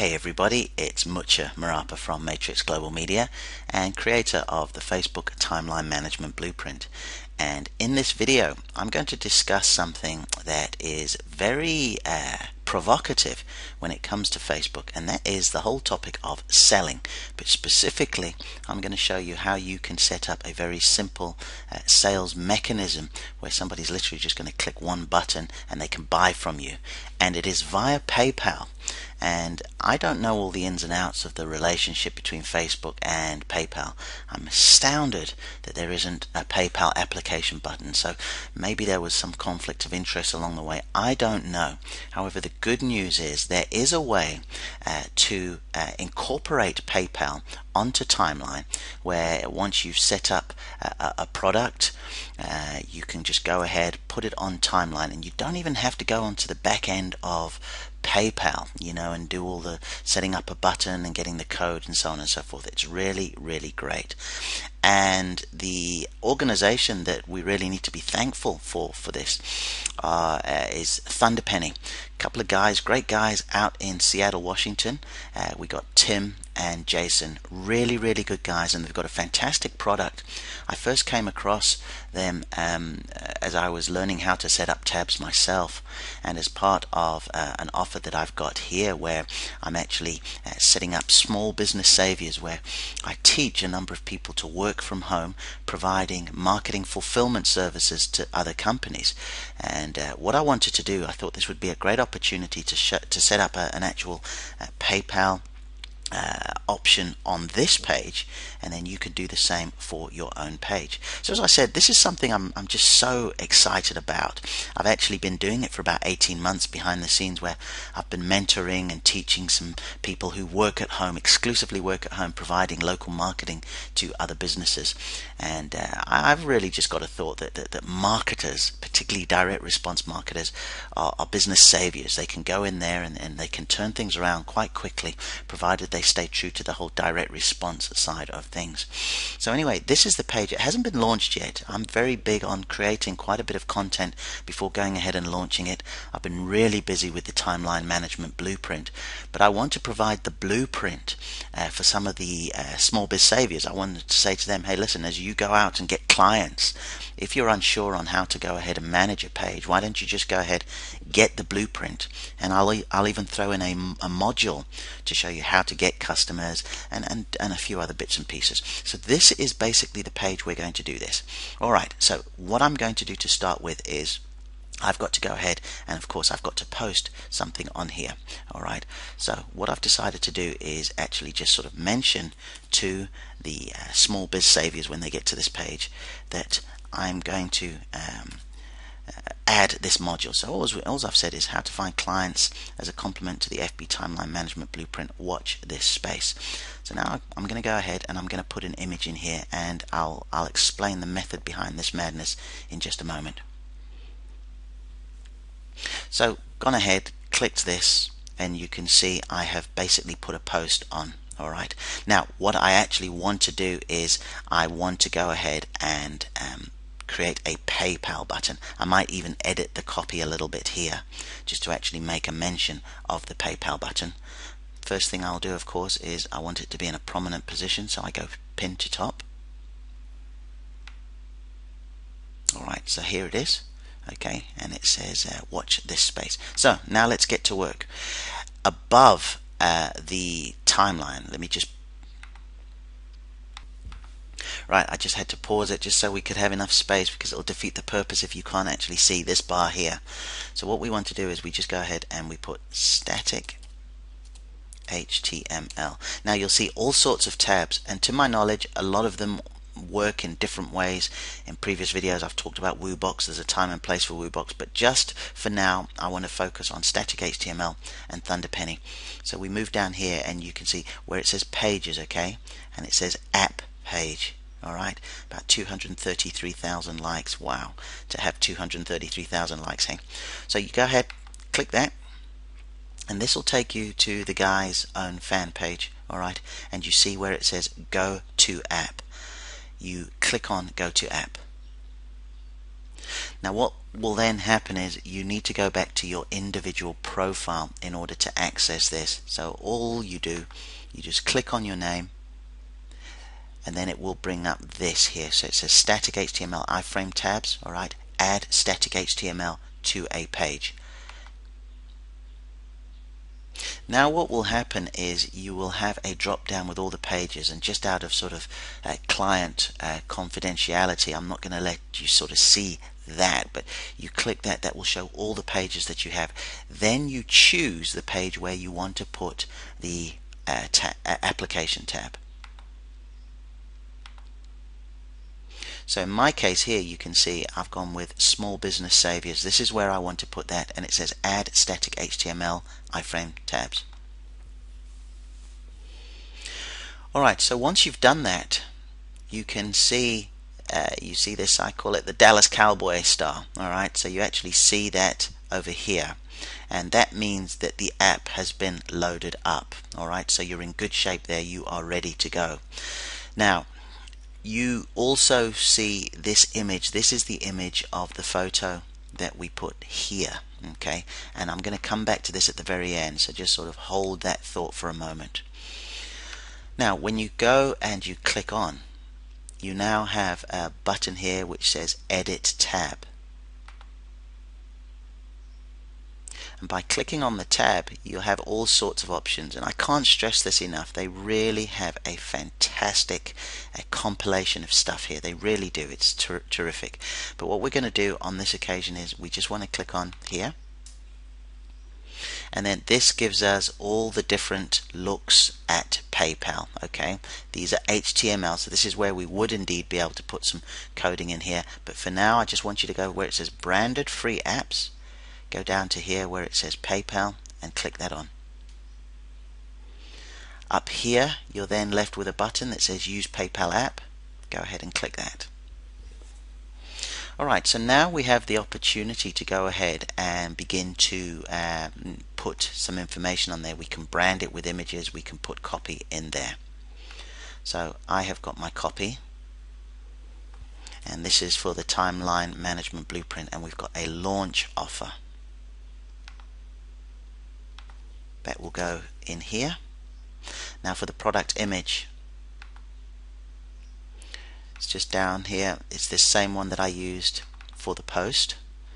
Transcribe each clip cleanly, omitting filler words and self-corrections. Hey everybody, it's Mucha Marapa from Matrix Global Media and creator of the Facebook Timeline Management Blueprint. And in this video I'm going to discuss something that is very provocative when it comes to Facebook, and that is the whole topic of selling. But specifically I'm going to show you how you can set up a very simple sales mechanism where somebody's literally just going to click one button and they can buy from you, and it is via PayPal. And I don't know all the ins and outs of the relationship between Facebook and PayPal. I'm astounded that there isn't a PayPal application button, so maybe there was some conflict of interest along the way. I don't know. However, the good news is there is a way to incorporate PayPal onto Timeline, where once you've set up a product, you can just go ahead, put it on Timeline, and you don't even have to go onto the back end of PayPal, you know, and do all the setting up a button and getting the code and so on and so forth. It's really, really great. And the organization that we really need to be thankful for this is ThunderPenny. A couple of guys, great guys out in Seattle, Washington. We got Tim and Jason, really, really good guys, and they've got a fantastic product. I first came across them as I was learning how to set up tabs myself, and as part of an offer that I've got here, where I'm actually setting up small business saviors, where I teach a number of people to work from home, providing marketing fulfillment services to other companies. And what I wanted to do, I thought this would be a great opportunity to set up an actual PayPal option on this page, and then you can do the same for your own page. So as I said, this is something I'm just so excited about. I've actually been doing it for about 18 months behind the scenes, where I've been mentoring and teaching some people who work at home, exclusively work at home, providing local marketing to other businesses. And I've really just got a thought that marketers, particularly direct response marketers, are business saviors. They can go in there and they can turn things around quite quickly, provided they stay true to the whole direct response side of things. So anyway, this is the page. It hasn't been launched yet. I'm very big on creating quite a bit of content before going ahead and launching it. I've been really busy with the Timeline Management Blueprint, but I want to provide the blueprint for some of the small biz saviors. I wanted to say to them, hey listen, as you go out and get clients, if you're unsure on how to go ahead and manage a page, why don't you just go ahead, get the blueprint, and I'll even throw in a module to show you how to get customers and a few other bits and pieces. So this is basically the page we're going to do this. Alright, so what I'm going to do to start with is I've got to go ahead and of course I've got to post something on here. Alright, so what I've decided to do is actually just sort of mention to the small biz saviors when they get to this page that I'm going to add this module. So all I've said is how to find clients as a complement to the FB Timeline Management Blueprint. Watch this space. So now I'm going to go ahead and I'm going to put an image in here, and I'll explain the method behind this madness in just a moment. So gone ahead, clicked this, and you can see I have basically put a post on. Alright, now what I actually want to do is I want to go ahead and create a PayPal button. I might even edit the copy a little bit here just to actually make a mention of the PayPal button. First thing I'll do, of course, is I want it to be in a prominent position, so I go pin to top. Alright, so here it is. Okay, and it says watch this space. So now let's get to work. Above the timeline, let me just right, I just had to pause it just so we could have enough space, because it will defeat the purpose if you can't actually see this bar here. So what we want to do is we just go ahead and we put static HTML. Now you'll see all sorts of tabs, and to my knowledge a lot of them work in different ways. In previous videos I've talked about WooBox. There's a time and place for WooBox, but just for now I want to focus on static HTML and ThunderPenny. So we move down here and you can see where it says pages, okay, and it says app page. Alright, about 233,000 likes. Wow, to have 233,000 likes, hey. So you go ahead, click that, and this will take you to the guy's own fan page. Alright, and you see where it says go to app. You click on go to app. Now what will then happen is you need to go back to your individual profile in order to access this. So all you do, you just click on your name, and then it will bring up this here. So it says static HTML iframe tabs, alright, add static HTML to a page. Now what will happen is you will have a drop down with all the pages, and just out of sort of client confidentiality, I'm not going to let you sort of see that, but you click that, that will show all the pages that you have. Then you choose the page where you want to put the application tab. So in my case here, you can see I've gone with small business saviors. This is where I want to put that, and it says add static HTML iframe tabs. Alright, so once you've done that, you can see this, I call it the Dallas Cowboy star. Alright, so you actually see that over here, and that means that the app has been loaded up. Alright, so you're in good shape there, you are ready to go. Now you also see this image. This is the image of the photo that we put here, okay, and I'm going to come back to this at the very end, so just sort of hold that thought for a moment. Now when you go and you click on, you now have a button here which says edit tab, and by clicking on the tab you'll have all sorts of options, and I can't stress this enough, they really have a fantastic compilation of stuff here, they really do, it's terrific. But what we're going to do on this occasion is we just want to click on here, and then this gives us all the different looks at PayPal. Okay, these are HTML, so this is where we would indeed be able to put some coding in here, but for now I just want you to go where it says branded free apps, go down to here where it says PayPal and click that on. Up here you're then left with a button that says use PayPal app, go ahead and click that. Alright, so now we have the opportunity to go ahead and begin to put some information on there. We can brand it with images, we can put copy in there. So I have got my copy, and this is for the Timeline Management Blueprint, and we've got a launch offer. That will go in here. Now for the product image, it's just down here, it's this same one that I used for the post,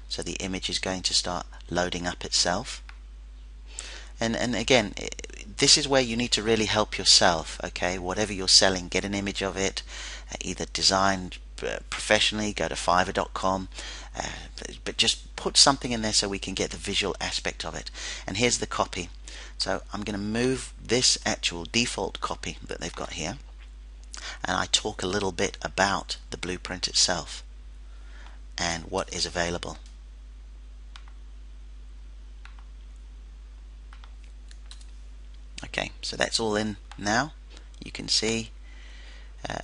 so the image is going to start loading up itself. And again, this is where you need to really help yourself, okay, whatever you're selling, get an image of it, either designed professionally, go to fiverr.com, but just put something in there so we can get the visual aspect of it. And here's the copy, so I'm going to move this actual default copy that they've got here, and I talk a little bit about the blueprint itself and what is available. Okay, so that's all in now, you can see.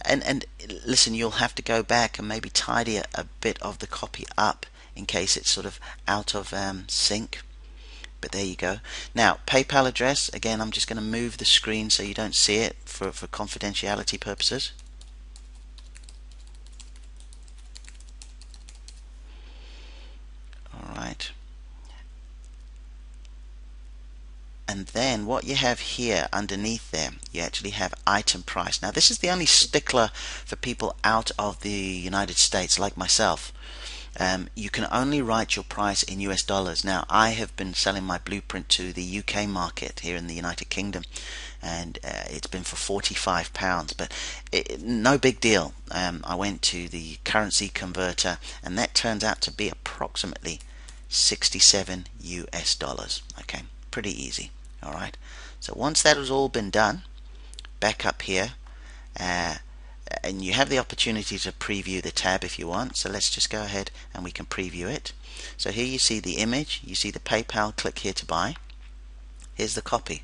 And listen, you'll have to go back and maybe tidy a bit of the copy up in case it's sort of out of sync, but there you go. Now PayPal address, again I'm just going to move the screen so you don't see it for confidentiality purposes. Alright, and then what you have here underneath there, you actually have item price. Now this is the only stickler for people out of the United States like myself. You can only write your price in US dollars. Now I have been selling my blueprint to the UK market here in the United Kingdom, and it's been for £45, but no big deal. I went to the currency converter and that turns out to be approximately 67 US dollars. Okay, pretty easy. Alright, so once that has all been done, back up here, and you have the opportunity to preview the tab if you want, so let's just go ahead and we can preview it. So here you see the image, you see the PayPal, click here to buy, here's the copy,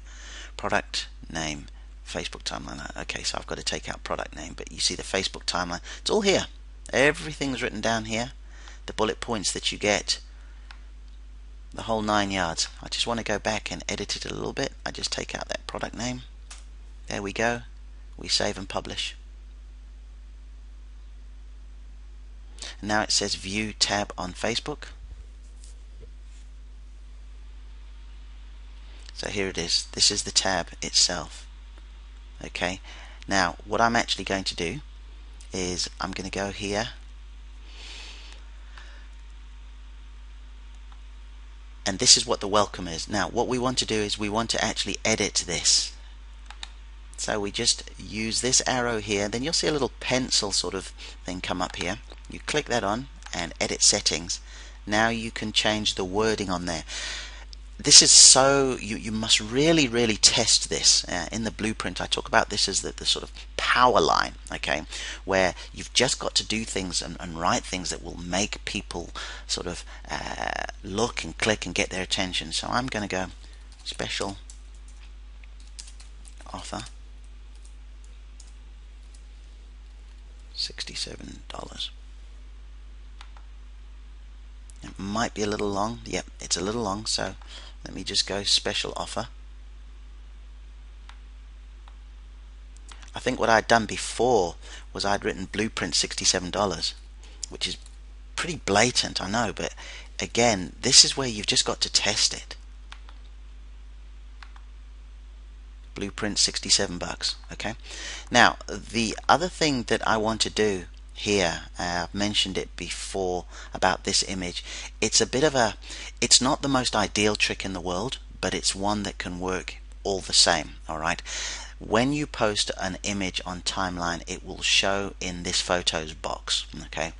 product name, Facebook timeline. Okay, so I've got to take out product name, but you see the Facebook timeline, it's all here, everything's written down here, the bullet points that you get, the whole 9 yards. I just want to go back and edit it a little bit. I just take out that product name, there we go, we save and publish, and now it says View tab on Facebook. So here it is. This is the tab itself. Okay. Now what I'm actually going to do is I'm going to go here and this is what the welcome is. Now what we want to do is we want to actually edit this. So we just use this arrow here, then you'll see a little pencil sort of thing come up here. You click that on and edit settings. Now you can change the wording on there. This is so, you must really, really test this. In the blueprint I talk about this as the sort of power line, okay, where you've just got to do things and write things that will make people sort of look and click and get their attention. So I'm going to go special offer $67. It might be a little long. Yep, it's a little long, so let me just go special offer. I think what I'd done before was I'd written blueprint $67, which is pretty blatant, I know, but again, this is where you've just got to test it. Blueprint $67, okay? Now, the other thing that I want to do here, I've mentioned it before about this image. It's a bit of a, it's not the most ideal trick in the world, but it's one that can work all the same. All right, when you post an image on timeline, it will show in this photos box, okay?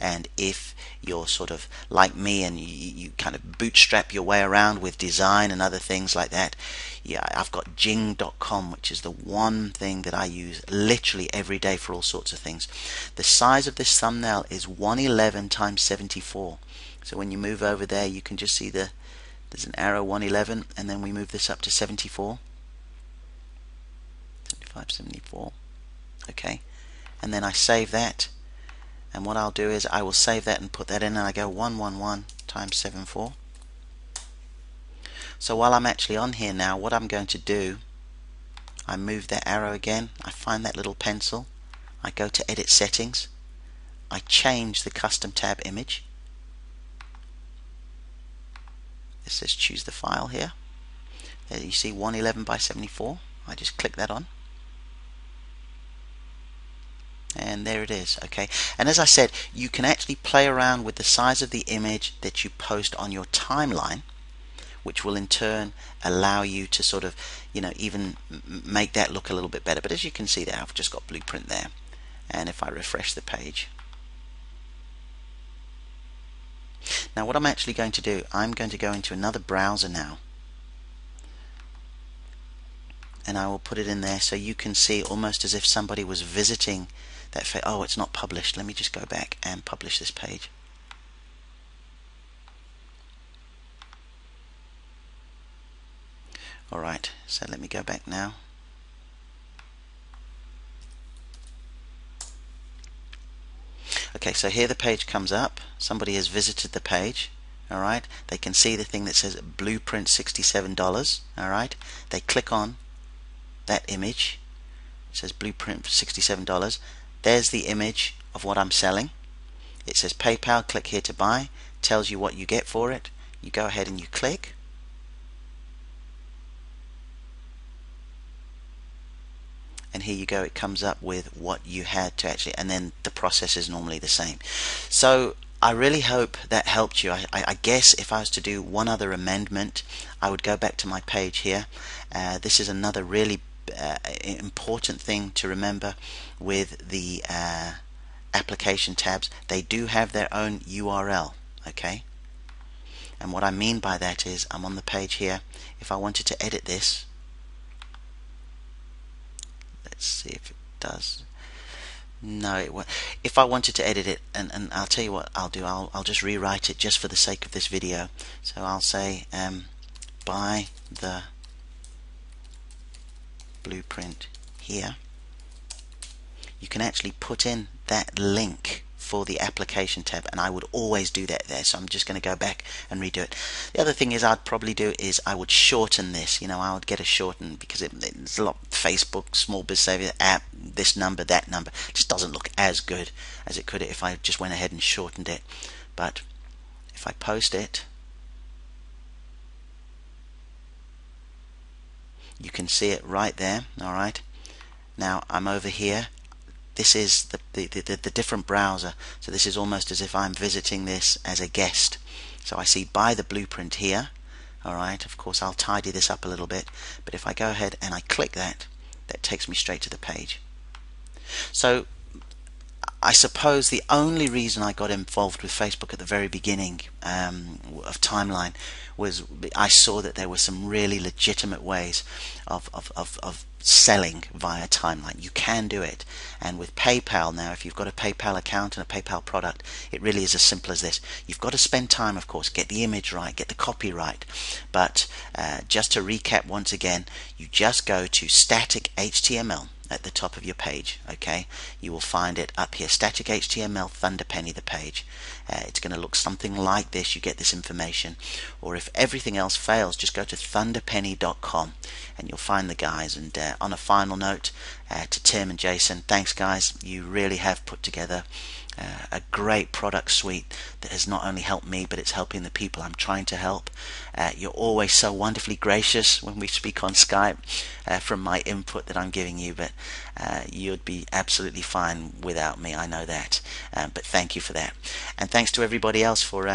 And if you're sort of like me and you kind of bootstrap your way around with design and other things like that, yeah, I've got Jing.com, which is the one thing that I use literally every day for all sorts of things. The size of this thumbnail is 111 times 74, so when you move over there you can just see there's an arrow 111, and then we move this up to 74, okay, and then I save that, and what I'll do is I will save that and put that in, and I go 111 times 74. So while I'm actually on here now, what I'm going to do, I move that arrow again, I find that little pencil, I go to edit settings, I change the custom tab image. It says choose the file here. There you see 111 by 74. I just click that on and there it is, okay? And as I said, you can actually play around with the size of the image that you post on your timeline, which will in turn allow you to sort of, you know, even make that look a little bit better. But as you can see there, I've just got blueprint there, and if I refresh the page now, what I'm actually going to do, I'm going to go into another browser now, and I will put it in there so you can see almost as if somebody was visiting that. Oh, it's not published. Let me just go back and publish this page. Alright, so let me go back now. Okay, so here the page comes up. Somebody has visited the page. Alright, they can see the thing that says Blueprint $67. Alright, they click on that image. It says Blueprint for $67. There's the image of what I'm selling. It says PayPal, click here to buy. Tells you what you get for it. You go ahead and you click. And here you go, it comes up with what you had to actually, and then the process is normally the same. So I really hope that helped you. I guess if I was to do one other amendment, I would go back to my page here. This is another really important thing to remember with the application tabs. They do have their own URL, okay? And what I mean by that is, I'm on the page here. If I wanted to edit this, let's see if it does. No, it won't. If I wanted to edit it, and I'll tell you what I'll do, I'll just rewrite it just for the sake of this video. So I'll say buy the blueprint here. You can actually put in that link for the application tab, and I would always do that there, so I'm just going to go back and redo it. The other thing is I'd probably do is I would shorten this, you know, I would get a shorten, because it's a lot Facebook small biz saver app, this number, that number. It just doesn't look as good as it could if I just went ahead and shortened it. But if I post it, you can see it right there. Alright, now I'm over here. This is the different browser, so this is almost as if I'm visiting this as a guest. So I see Buy the Blueprint here. Alright, of course I'll tidy this up a little bit, but if I go ahead and I click that, that takes me straight to the page. So I suppose the only reason I got involved with Facebook at the very beginning of Timeline was I saw that there were some really legitimate ways of selling via Timeline. You can do it, and with PayPal now, if you've got a PayPal account and a PayPal product, it really is as simple as this. You've got to spend time, of course, get the image right, get the copy right, but just to recap once again, you just go to static HTML at the top of your page. Okay, you will find it up here, static HTML, ThunderPenny the page. It's going to look something like this. You get this information, or if everything else fails, just go to thunderpenny.com and you'll find the guys. And on a final note, to Tim and Jason, thanks guys, you really have put together a great product suite that has not only helped me, but it's helping the people I'm trying to help. You're always so wonderfully gracious when we speak on Skype from my input that I'm giving you, but you'd be absolutely fine without me, I know that. But thank you for that, and thanks to everybody else for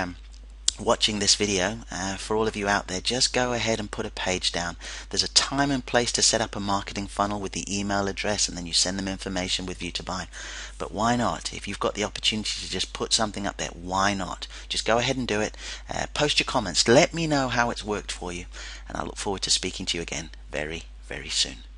watching this video. For all of you out there, just go ahead and put a page down. There's a time and place to set up a marketing funnel with the email address, and then you send them information with view to buy. But why not? If you've got the opportunity to just put something up there, why not? Just go ahead and do it. Post your comments. Let me know how it's worked for you, and I look forward to speaking to you again very, very soon.